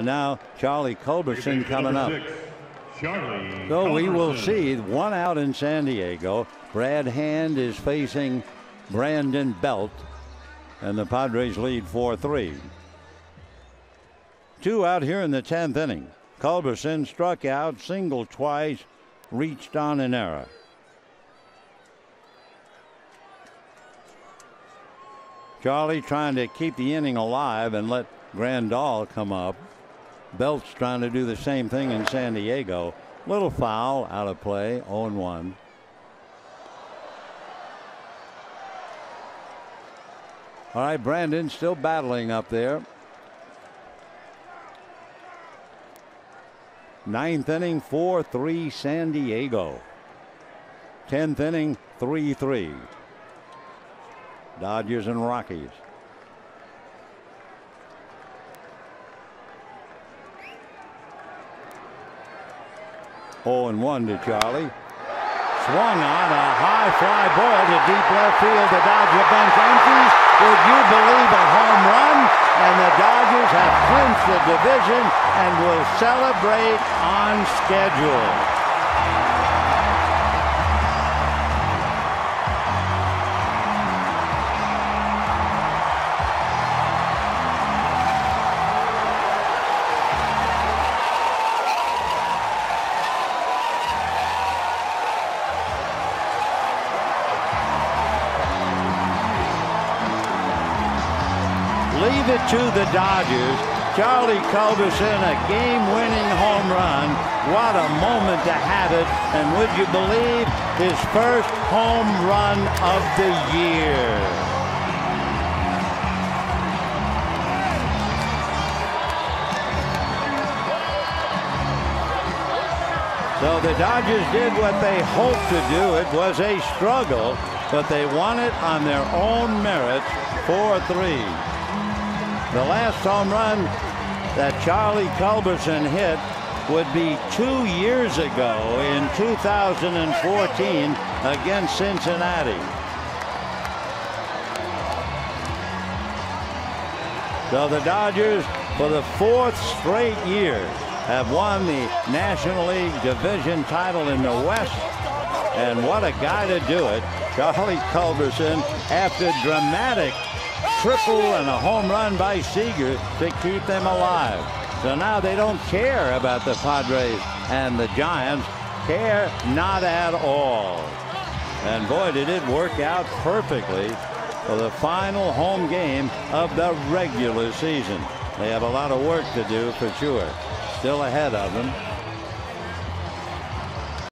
And now Charlie Culberson coming up. So we will see one out in San Diego. Brad Hand is facing Brandon Belt, and the Padres lead 4-3. Two out here in the 10th inning. Culberson struck out, singled twice, reached on an error. Charlie trying to keep the inning alive and let Grandal come up. Belt's trying to do the same thing in San Diego. Little foul, out of play, 0-1. All right, Brandon still battling up there. Ninth inning, 4-3 San Diego. 10th inning, 3-3. Dodgers and Rockies. Oh, and 1 to Charlie. Swung on a high fly ball to deep left field. The Dodger bench empties. Would you believe a home run? And the Dodgers have clinched the division and will celebrate on schedule. Leave it to the Dodgers. Charlie Culberson, a game-winning home run. What a moment to have it. And would you believe, his first home run of the year. So the Dodgers did what they hoped to do. It was a struggle, but they won it on their own merits, 4-3. The last home run that Charlie Culberson hit would be 2 years ago in 2014 against Cincinnati. So the Dodgers, for the 4th straight year, have won the National League division title in the West. And what a guy to do it. Charlie Culberson, after dramatic triple and a home run by Seager to keep them alive. So now they don't care about the Padres and the Giants. Care not at all. And boy, did it work out perfectly for the final home game of the regular season. They have a lot of work to do for sure. Still ahead of them.